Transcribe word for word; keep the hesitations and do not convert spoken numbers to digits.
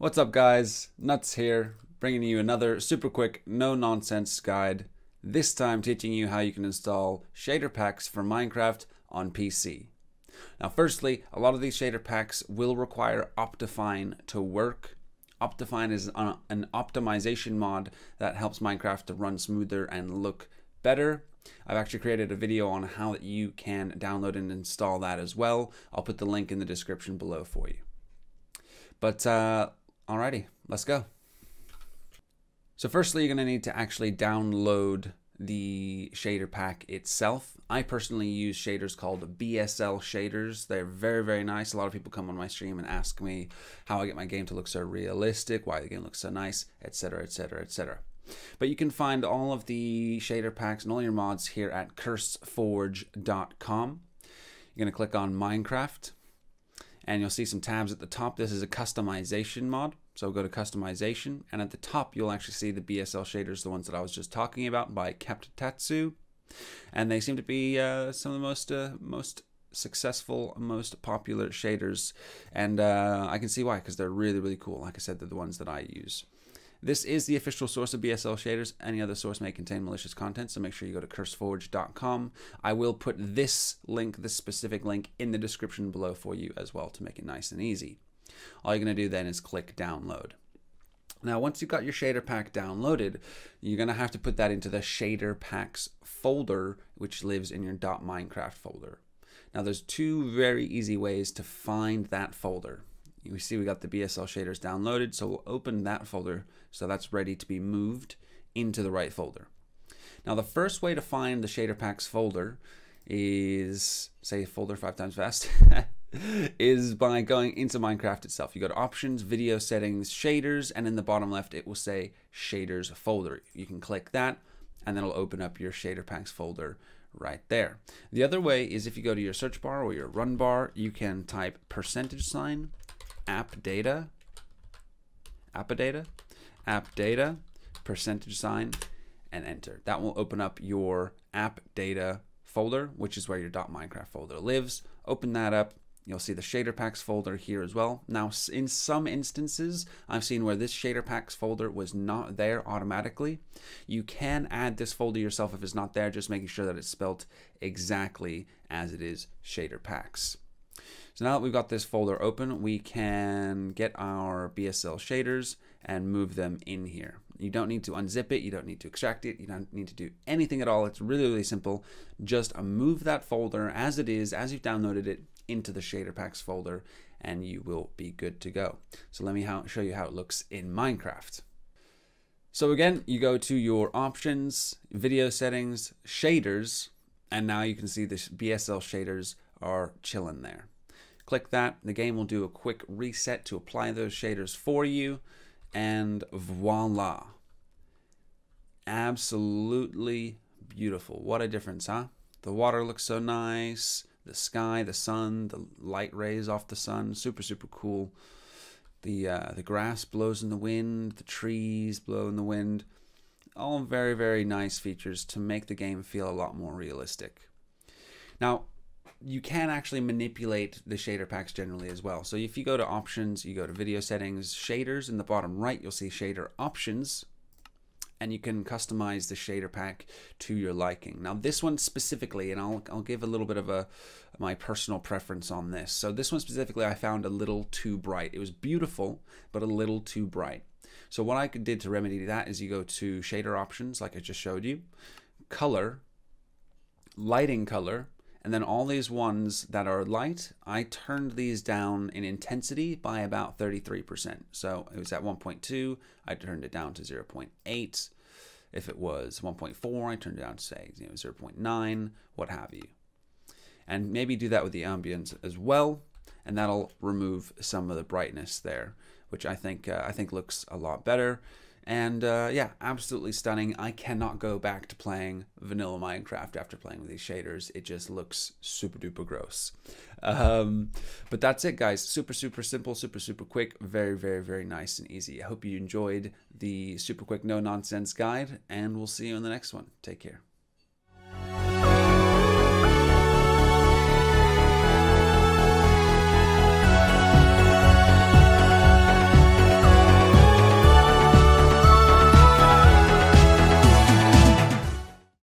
What's up guys, Nuts here, bringing you another super quick, no nonsense guide, this time teaching you how you can install shader packs for Minecraft on P C. Now firstly, a lot of these shader packs will require OptiFine to work. OptiFine is an optimization mod that helps Minecraft to run smoother and look better. I've actually created a video on how you can download and install that as well. I'll put the link in the description below for you. But uh, alrighty, let's go. So firstly, you're gonna need to actually download the shader pack itself. I personally use shaders called B S L Shaders. They're very, very nice. A lot of people come on my stream and ask me how I get my game to look so realistic, why the game looks so nice, et cetera, et cetera, et cetera. But you can find all of the shader packs and all your mods here at curse forge dot com. You're gonna click on Minecraft, and you'll see some tabs at the top. This is a customization mod, so go to customization, and at the top you'll actually see the B S L shaders, the ones that I was just talking about by Captain Tatsu, and they seem to be uh, some of the most uh, most successful, most popular shaders, and uh, I can see why, because they're really, really cool. Like I said, they're the ones that I use. This is the official source of B S L shaders. Any other source may contain malicious content, so make sure you go to curse forge dot com. I will put this link, this specific link, in the description below for you as well to make it nice and easy. All you're gonna do then is click download. Now, once you've got your shader pack downloaded, you're gonna have to put that into the shader packs folder, which lives in your .minecraft folder. Now, there's two very easy ways to find that folder. You see we got the B S L shaders downloaded, so we'll open that folder, so that's ready to be moved into the right folder. Now the first way to find the shader packs folder is, say folder five times fast, is by going into Minecraft itself. You go to options, video settings, shaders, and in the bottom left it will say shaders folder. You can click that and then it'll open up your shader packs folder right there. The other way is if you go to your search bar or your run bar, you can type percentage sign app data, app data, app data, percentage sign, and enter. That will open up your app data folder, which is where your .minecraft folder lives. Open that up. You'll see the shader packs folder here as well. Now, in some instances, I've seen where this shader packs folder was not there automatically. You can add this folder yourself if it's not there, just making sure that it's spelled exactly as it is, shader packs. So now that we've got this folder open, we can get our B S L shaders and move them in here. You don't need to unzip it, you don't need to extract it, you don't need to do anything at all. It's really, really simple. Just move that folder as it is, as you've downloaded it, into the shader packs folder, and you will be good to go. So let me show you how it looks in Minecraft. So again, you go to your options, video settings, shaders, and now you can see the B S L shaders are chilling there. Click that, the game will do a quick reset to apply those shaders for you, and voila. Absolutely beautiful. What a difference, huh? The water looks so nice, the sky, the sun, the light rays off the sun, super, super cool. The, uh, the grass blows in the wind, the trees blow in the wind. All very, very nice features to make the game feel a lot more realistic. Now, you can actually manipulate the shader packs generally as well. So if you go to options, you go to video settings, shaders, in the bottom right, you'll see shader options, and you can customize the shader pack to your liking. Now this one specifically, and I'll, I'll give a little bit of a my personal preference on this. So this one specifically, I found a little too bright. It was beautiful, but a little too bright. So what I did to remedy that is you go to shader options, like I just showed you, color, lighting color, and then all these ones that are light, I turned these down in intensity by about thirty-three percent. So it was at one point two, I turned it down to zero point eight. If it was one point four, I turned it down to say you know, zero point nine, what have you. And maybe do that with the ambience as well, and that'll remove some of the brightness there, which I think, uh, I think looks a lot better. And uh, yeah, absolutely stunning. I cannot go back to playing vanilla Minecraft after playing with these shaders. It just looks super duper gross. Um, but that's it, guys. Super, super simple, super, super quick. Very, very, very nice and easy. I hope you enjoyed the super quick, no nonsense guide, and we'll see you in the next one. Take care.